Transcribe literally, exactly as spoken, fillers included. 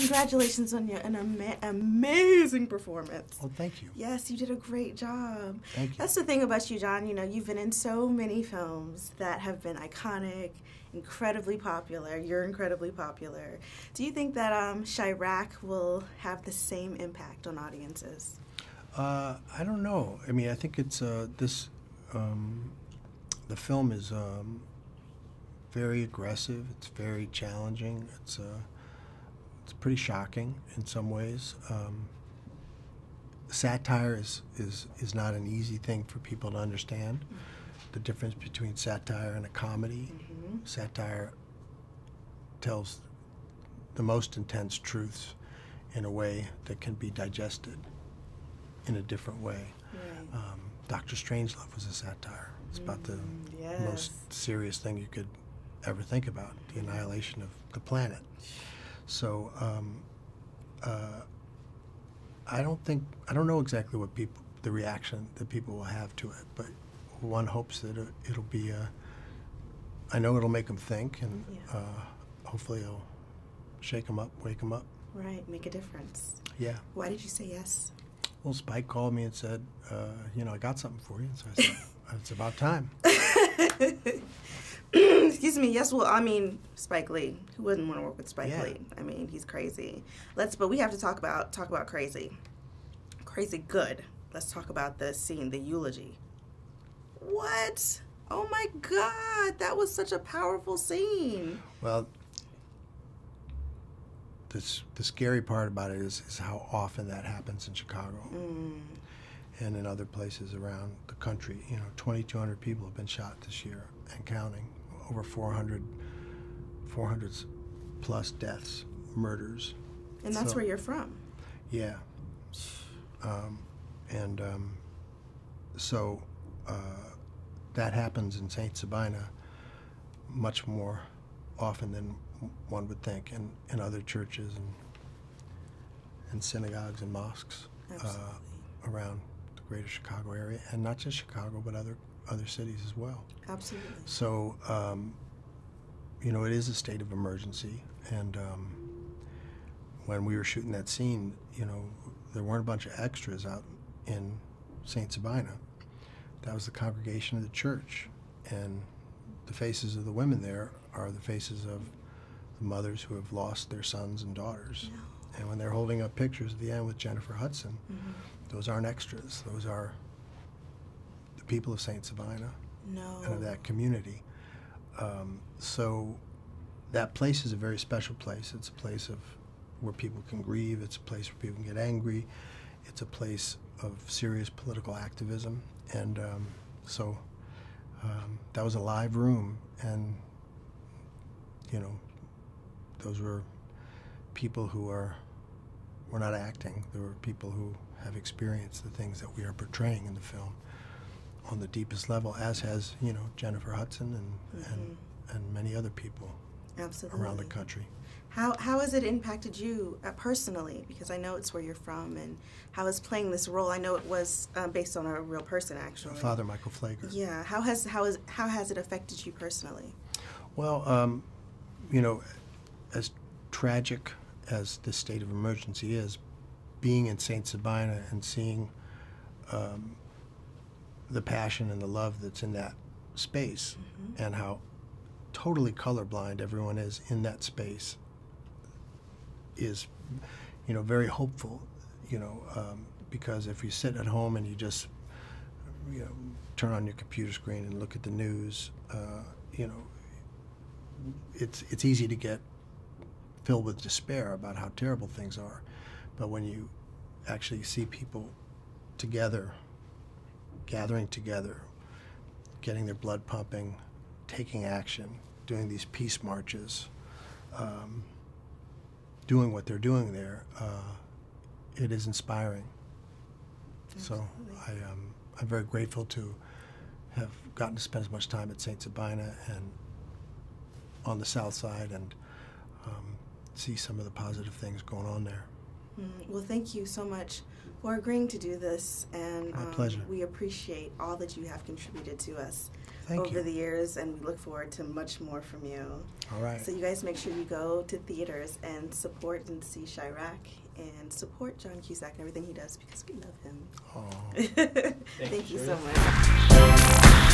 Congratulations on your an ama amazing performance. Well, thank you. Yes, you did a great job. Thank you. That's the thing about you, John. You know, you've been in so many films that have been iconic, incredibly popular. You're incredibly popular. Do you think that um, Chiraq will have the same impact on audiences? Uh, I don't know. I mean, I think it's uh, this. Um, the film is um, very aggressive. It's very challenging. It's. Uh, It's pretty shocking in some ways. Um, satire is, is, is not an easy thing for people to understand. Mm-hmm. The difference between satire and a comedy. Mm-hmm. Satire tells the most intense truths in a way that can be digested in a different way. Right. Um, Doctor Strangelove was a satire. It's mm-hmm. about the yes. most serious thing you could ever think about, the annihilation of the planet. So um, uh, I don't think I don't know exactly what people the reaction that people will have to it, but one hopes that it'll be. A, I know it'll make them think, and yeah. uh, hopefully it'll shake them up, wake them up. Right, make a difference. Yeah. Why did you say yes? Well, Spike called me and said, uh, you know, I got something for you, and so I said, it's about time. Excuse me. Yes. Well, I mean, Spike Lee. Who wouldn't want to work with Spike yeah. Lee? I mean, he's crazy. Let's. But we have to talk about talk about crazy, crazy good. Let's talk about the scene, the eulogy. What? Oh my God! That was such a powerful scene. Well, this the scary part about it is is how often that happens in Chicago, mm. and in other places around the country. You know, twenty-two hundred people have been shot this year and counting. Over four hundred, four hundred plus deaths, murders. And that's so, where you're from. Yeah. Um, and um, so uh, that happens in Saint Sabina much more often than one would think, and in other churches and, and synagogues and mosques uh, around the greater Chicago area, and not just Chicago, but other other cities as well. Absolutely. So, um, you know, it is a state of emergency, and um, when we were shooting that scene, you know, there weren't a bunch of extras out in Saint Sabina. That was the congregation of the church, and the faces of the women there are the faces of the mothers who have lost their sons and daughters. No. And when they're holding up pictures at the end with Jennifer Hudson, mm-hmm. those aren't extras, those are people of Saint Sabina no. and of that community. Um, so that place is a very special place. It's a place of where people can grieve. It's a place where people can get angry. It's a place of serious political activism. And um, so um, that was a live room. And, you know, those were people who are, were not acting. There were people who have experienced the things that we are portraying in the film on the deepest level, as has, you know, Jennifer Hudson and mm-hmm. and, and many other people Absolutely. Around the country. How, how has it impacted you uh, personally? Because I know it's where you're from, and how is playing this role? I know it was uh, based on a real person, actually. Father Michael Flager. Yeah. How has how is how has it affected you personally? Well, um, you know, as tragic as this state of emergency is, being in Saint Sabina and seeing Um, the passion and the love that's in that space mm-hmm. and how totally colorblind everyone is in that space is, you know, very hopeful, you know, um, because if you sit at home and you just, you know, turn on your computer screen and look at the news, uh, you know, it's, it's easy to get filled with despair about how terrible things are. But when you actually see people together, gathering together, getting their blood pumping, taking action, doing these peace marches, um, doing what they're doing there, uh, it is inspiring. Absolutely. So I, um, I'm very grateful to have gotten to spend as much time at Saint Sabina and on the South Side and um, see some of the positive things going on there. Well, thank you so much for agreeing to do this, and um, my pleasure. We appreciate all that you have contributed to us. Thank over you. the years, and we look forward to much more from you. All right. So you guys make sure you go to theaters and support and see Chiraq and support John Cusack and everything he does, because we love him. Oh. Thank, Thank you, you so much.